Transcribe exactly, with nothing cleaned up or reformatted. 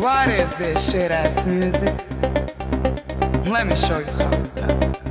What is this shit-ass music? Let me show you how it's done.